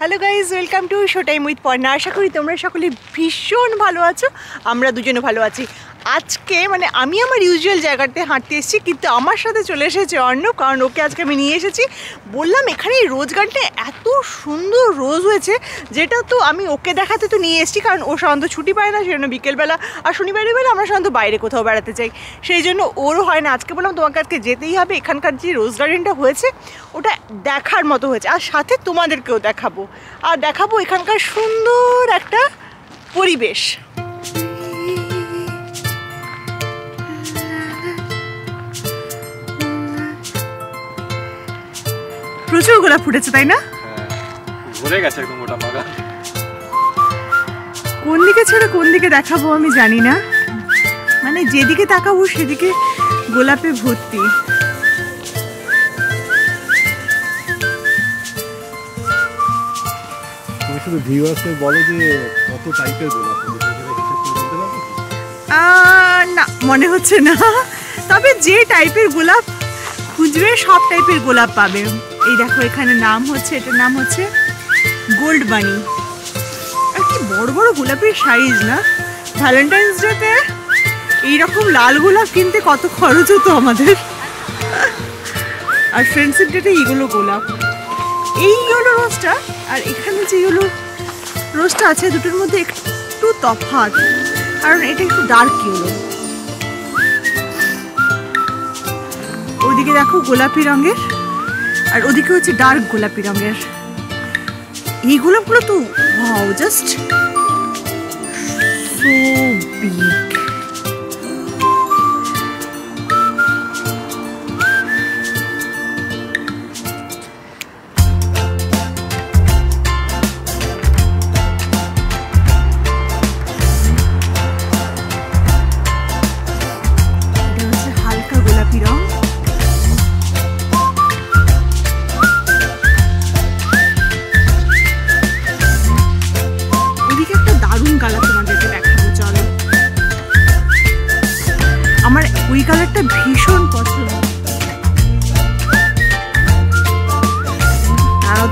Hello guys, welcome to show time with Parna. আশা করি তোমরা সকলে ভীষণ ভালো আছো, আমরা দুজনে ভালো আছি। আজকে মানে আমি আমার ইউজুয়াল জায়গাতে হাঁটতে এসেছি, কিন্তু আমার সাথে চলে এসেছে অর্ণব, কারণ ওকে আজকে আমি নিয়ে এসেছি। বললাম এখানে রোজগারটা এত সুন্দর রোজ হয়েছে, যেটা তো আমি ওকে দেখাতে তো নিয়ে এসেছি, কারণ ও সাধারণত ছুটি পায় না, সেজন্য বিকেলবেলা আর শনিবারের বেলা আমরা সাধারণত বাইরে কোথাও বেড়াতে চাই, সেই জন্য ওরও হয় না। আজকে বললাম তোমাকে আজকে যেতেই হবে, এখানকার যে রোজ গার্ডেনটা হয়েছে ওটা দেখার মতো হয়েছে, আর সাথে তোমাদেরকেও দেখাবো, আর দেখাবো এখানকার সুন্দর একটা পরিবেশ। প্রচুর গোলাপ ফুটেছে, তাই না? ভরে গেছে একদম গোটা বাগান। কোন দিকে ছেড়ে কোন দিকে দেখাবো আমি জানি না, মানে যেদিকে তাকাবো সেদিকে গোলাপে ভর্তি। তুমি শুধু ভিউয়ার্সকে বলো যে কত টাইপের গোলাপ না, মনে হচ্ছে না, তবে যে টাইপের গোলাপ খুঁজবে সব টাইপের গোলাপ পাবে। এই দেখো এখানে নাম হচ্ছে, এটার নাম হচ্ছে গোল্ড বানি। আর কি বড় বড় গোলাপের সাইজ না! ভ্যালেন্টাইন্স ডেতে এইরকম লাল গোলাপ কিনতে কত খরচ হতো আমাদের। আর ফ্রেন্ডশিপ ডেতে এইগুলো গোলাপ, এই হলো রোজটা। আর এখানে যে হলো রোজটা আছে, দুটোর মধ্যে একটু তফাৎ, কারণ এটা একটু ডার্ক ইয়েলো। ওদিকে দেখো গোলাপি রঙের, আর ওদিকে হচ্ছে ডার্ক গোলাপি রঙের। এই গোলাপগুলো তো ওয়াও, জাস্ট সো বিগ।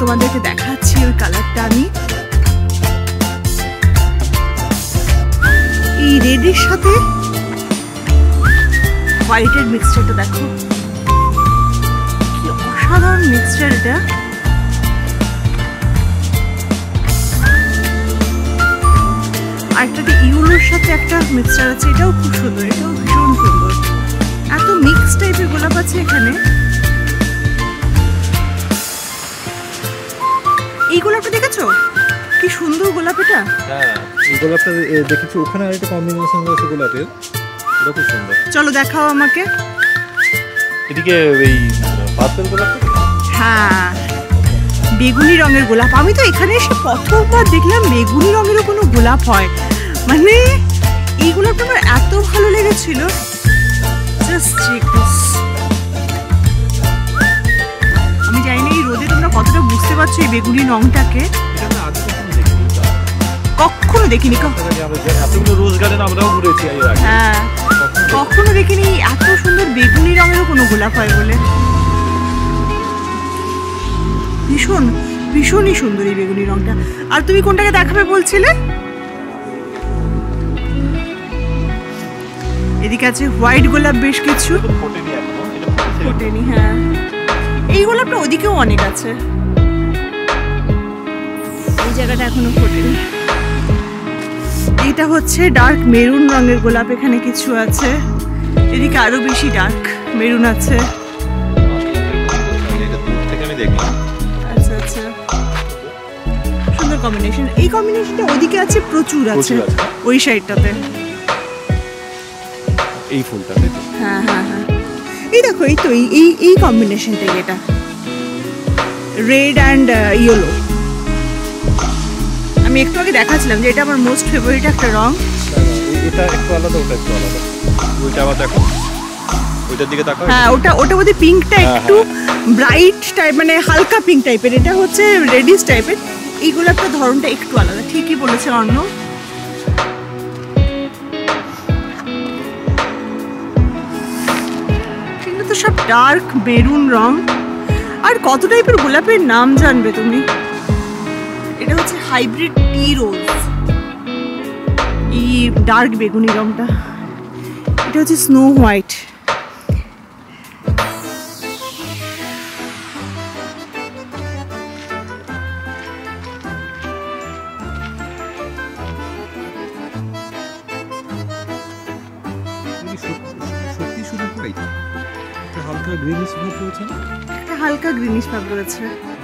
তোমাদেরকে দেখাচ্ছি ওই কালারটা, আমি এই রেডের সাথে হোয়াইটের মিক্সচারটা দেখো, কি অসাধারণ মিক্সচার এটা। আর একটা ইউলোর সাথে একটা মিক্সচার আছে, এটাও খুব সুন্দর, এটাও ভীষণ সুন্দর। এত মিক্স টাইপের গোলাপ আছে এখানে। এই গোলাপটা দেখেছো কি সুন্দর গোলাপ এটা! হ্যাঁ, এই গোলাপটা দেখেছি ওখানে, আর এটা কম্বিনেশন আছে গোলাপের, এটা খুব সুন্দর। চলো দেখাও আমাকে এদিকে ওই পার্পল গোলাপটা। হ্যাঁ, বেগুনি রঙের গোলাপ। আমি তো এখানে এসে প্রথমবার দেখলাম বেগুনি রঙেরও কোনো গোলাপ হয়, মানে এই গোলাপটা আমার এত ভালো লেগেছিল। Just check this. আমি জানি না এই রোদে তোমরা কতটা বুঝতে পারছো এই বেগুনি রঙটাকে, কখনো দেখিনি। হ্যাঁ, কখনো দেখিনি এত সুন্দর বেগুনি রঙেরও কোনো গোলাপ হয় বলে। ভীষণ ভীষণই সুন্দর এই বেগুনি রঙটা। আর তুমি কোনটাকে দেখাবে বলছিলে? এদিকে আছে হোয়াইট গোলাপ, বেশ কিছু ফোটেনি। হ্যাঁ, এই গোলাপটা ওদিকেও অনেক আছে, এই জায়গাটা এখনো ফোটেনি। এটা হচ্ছে ডার্ক মেরুন রঙের গোলাপ, এখানে কিছু আছে। এদিকে আরো বেশি ডার্ক মেরুন আছে। আচ্ছা আচ্ছা, সুন্দর কম্বিনেশন। এই কম্বিনেশনটা ওদিকে আছে, প্রচুর আছে ওই সাইডটাতে। এই ফুলটা, হ্যাঁ হ্যাঁ হ্যাঁ, এই দেখো, এই তো এই কম্বিনেশনটাই, এটা রেড অ্যান্ড ইয়েলো। আমি একটু আগে দেখাচ্ছিলাম যে এটা আমার মোস্ট ফেভারিট একটা রং। এটা একটু আলাদা, ওটা একটু আলাদা। ওইটা আবার দেখো, ওইটার দিকে তাকাও। হ্যাঁ, ওটা বোধহয় পিঙ্কটা একটু ব্রাইট টাইপ, মানে হালকা পিঙ্ক টাইপের। এটা হচ্ছে রেডিশ টাইপের। এইগুলো একটা ধরনটা একটু আলাদা, ঠিকই বলেছে অন্য। সব ডার্ক মেরুন রং। আর কত টাইপের গোলাপের নাম জানবে তুমি! হাইব্রিড টি রোজ এই ডার্ক বেগুনি রঙটা, এটা হচ্ছে স্নো হোয়াইট। হালকা গ্রিনিশ ভাব রয়েছে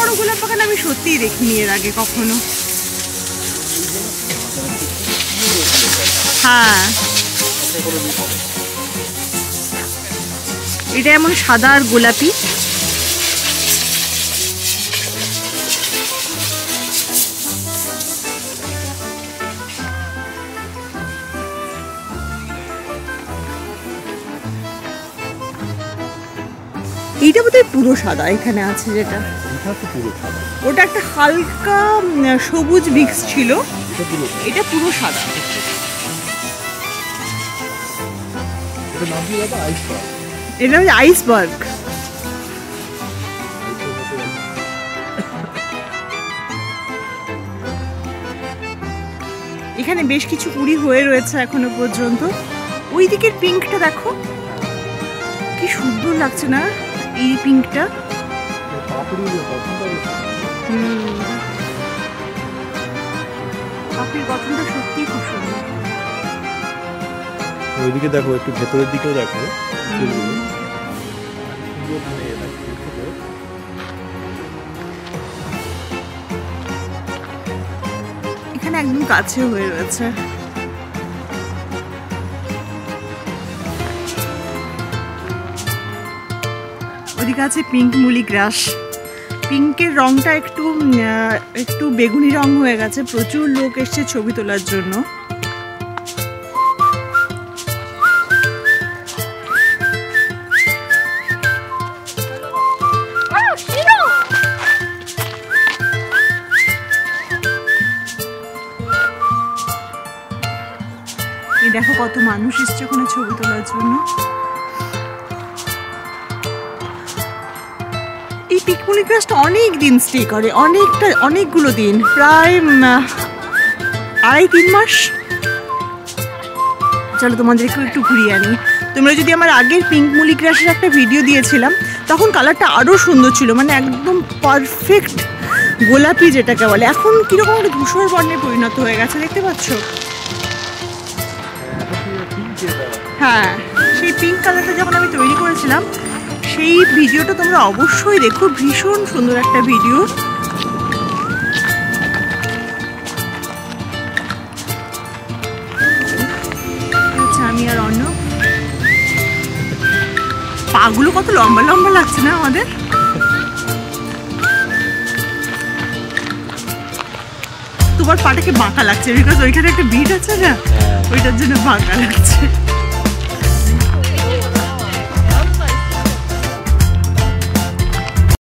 বড় গোলাপ বাগান আমি সত্যিই দেখিনি এর আগে কখনো। হ্যাঁ, এটা এমন সাদা আর গোলাপি। এইটা বোধহয় পুরো সাদা, এখানে আছে যেটা ওটা একটা হালকা সবুজ মিক্স ছিল, এটা পুরো সাদা। এটা হচ্ছে আইসবার্গ। এখানে বেশ কিছু কুড়ি হয়ে রয়েছে এখনো পর্যন্ত। ওই দিকের পিঙ্কটা দেখো কি সুন্দর লাগছে না? এই পিঙ্কটা ওইদিকে দেখো, একটু ভেতরের দিকেও দেখো। এখানে একদম কাছে হয়ে রয়েছে। ওদিকে আছে পিঙ্ক মুহলি গ্রাস। পিঙ্কের রঙটা একটু একটু বেগুনি রং হয়ে গেছে। প্রচুর লোক এসছে ছবি তোলার জন্য। এই দেখো কত মানুষ এসছে ওখানে ছবি তোলার জন্য। পিঙ্ক মুহলি গ্রাসটা অনেক দিন স্টে করে, অনেকগুলো দিন, প্রায় 2.5-3 মাস। চলো তোমাদেরকে একটু ঘুরিয়ে আনি। তোমরা যদি আমার আগের পিঙ্ক মুহলি গ্রাসের একটা ভিডিও দিয়েছিলাম, তখন কালারটা আরও সুন্দর ছিল, মানে একদম পারফেক্ট গোলাপি যেটাকে বলে। এখন কীরকম একটা ধূসর বর্ণে পরিণত হয়ে গেছে, দেখতে পাচ্ছ? হ্যাঁ, সেই পিঙ্ক কালারটা যখন আমি তৈরি করেছিলাম, সেই ভিডিওটা তোমরা অবশ্যই দেখো, ভীষণ সুন্দর একটা ভিডিও। আমি আর অন্য পাগুলো কত লম্বা লম্বা লাগছে না আমাদের? তোমার পাটাকে বাঁকা লাগছে, বিকজ ওইখানে একটা বিট আছে না, ওইটার জন্য বাঁকা লাগছে।